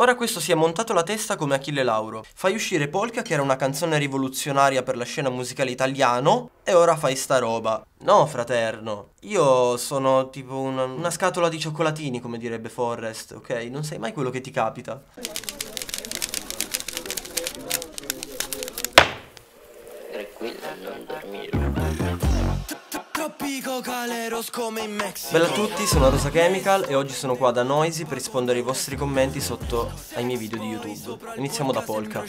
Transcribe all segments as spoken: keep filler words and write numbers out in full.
Ora questo si è montato la testa come Achille Lauro. Fai uscire Polka, che era una canzone rivoluzionaria per la scena musicale italiana, e ora fai sta roba. No, fraterno, io sono tipo una, una scatola di cioccolatini, come direbbe Forrest, ok? Non sai mai quello che ti capita. Tranquilla, non dormire. Bella a tutti, sono Rosa Chemical e oggi sono qua da Noisey per rispondere ai vostri commenti sotto ai miei video di YouTube. Iniziamo da Polka.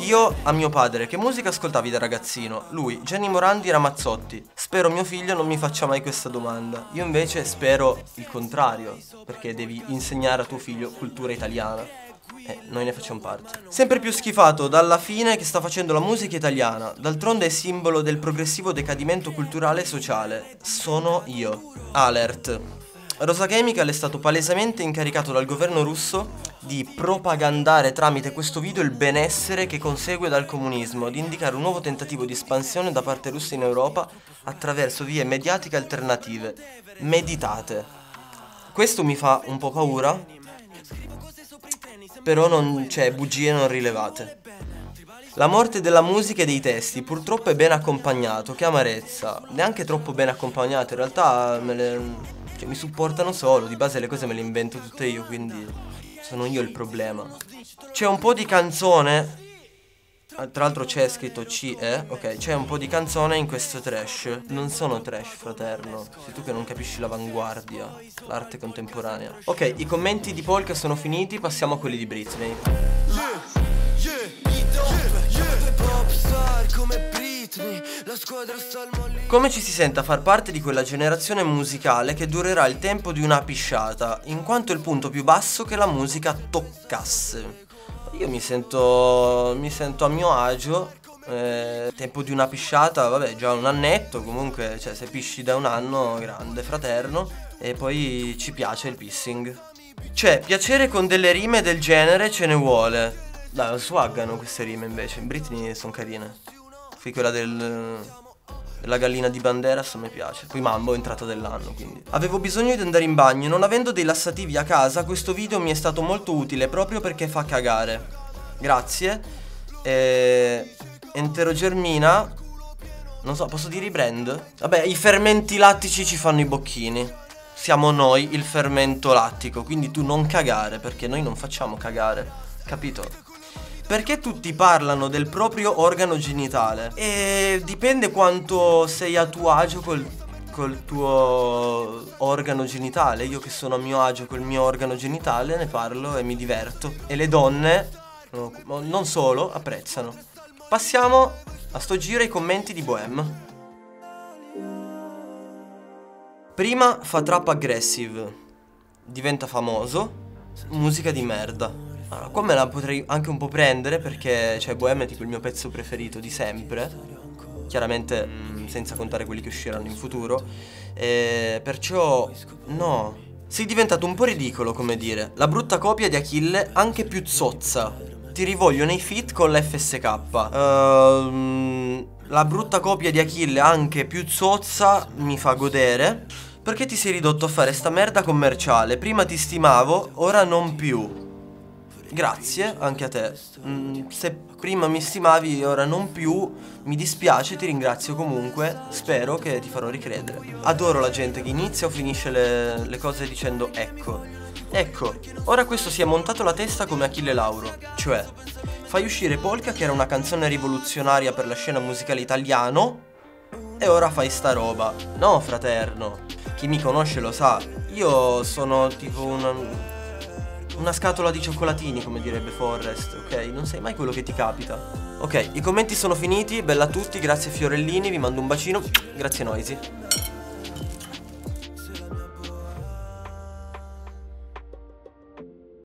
Io a mio padre: che musica ascoltavi da ragazzino? Lui: Gianni Morandi, Ramazzotti. Spero mio figlio non mi faccia mai questa domanda. Io invece spero il contrario, perché devi insegnare a tuo figlio cultura italiana. Eh, noi ne facciamo parte. Sempre più schifato dalla fine che sta facendo la musica italiana. D'altronde è simbolo del progressivo decadimento culturale e sociale. Sono io. ALERT. Rosa Chemical è stato palesemente incaricato dal governo russo di propagandare tramite questo video il benessere che consegue dal comunismo, di indicare un nuovo tentativo di espansione da parte russa in Europa attraverso vie mediatiche alternative. Meditate. Questo mi fa un po' paura, però non c'è bugie non rilevate. La morte della musica e dei testi purtroppo è ben accompagnato, che amarezza. Neanche troppo ben accompagnato, in realtà me le, cioè, mi supportano solo, di base le cose me le invento tutte io, quindi sono io il problema. C'è un po' di canzone, tra l'altro c'è scritto C E, ok, c'è un po' di canzone in questo trash. Non sono trash, fraterno, sei tu che non capisci l'avanguardia, l'arte contemporanea. Ok, i commenti di Polka sono finiti, passiamo a quelli di Britney. Come ci si sente a far parte di quella generazione musicale che durerà il tempo di una pisciata, in quanto è il punto più basso che la musica toccasse. Io mi sento, mi sento a mio agio, eh, tempo di una pisciata, vabbè, già un annetto, comunque, cioè, se pisci da un anno, grande, fraterno, e poi ci piace il pissing. Cioè, piacere con delle rime del genere ce ne vuole. Dai, swaggano queste rime invece, in Britney sono carine. Qui quella del... la gallina di Banderas mi piace. Poi Mambo è entrata dell'anno, quindi. Avevo bisogno di andare in bagno. Non avendo dei lassativi a casa, questo video mi è stato molto utile, proprio perché fa cagare. Grazie. E... Enterogermina. Non so, posso dire i brand? Vabbè, i fermenti lattici ci fanno i bocchini. Siamo noi il fermento lattico, quindi tu non cagare, perché noi non facciamo cagare. Capito? Perché tutti parlano del proprio organo genitale? E dipende quanto sei a tuo agio col, col tuo organo genitale. Io che sono a mio agio col mio organo genitale ne parlo e mi diverto. E le donne, non solo, apprezzano. Passiamo a sto giro ai commenti di Bohème. Prima fa trap aggressive, diventa famoso, musica di merda. Allora, qua me la potrei anche un po' prendere, perché cioè Bohème è tipo il mio pezzo preferito di sempre, chiaramente mh, senza contare quelli che usciranno in futuro, e perciò no, sei diventato un po' ridicolo, come dire, la brutta copia di Achille, anche più zozza, ti rivoglio nei feat con la F S K. Ehm, la brutta copia di Achille, anche più zozza, mi fa godere. Perché ti sei ridotto a fare sta merda commerciale? Prima ti stimavo, ora non più. Grazie, anche a te. Mm, se prima mi stimavi, ora non più. Mi dispiace, ti ringrazio comunque. Spero che ti farò ricredere. Adoro la gente che inizia o finisce le, le cose dicendo ecco. Ecco, ora questo si è montato la testa come Achille Lauro. Cioè, fai uscire Polka, che era una canzone rivoluzionaria per la scena musicale italiana, e ora fai sta roba. No, fraterno. Chi mi conosce lo sa. Io sono tipo una... una scatola di cioccolatini, come direbbe Forrest, ok? Non sai mai quello che ti capita. Ok, i commenti sono finiti, bella a tutti, grazie Fiorellini, vi mando un bacino, grazie Noisey.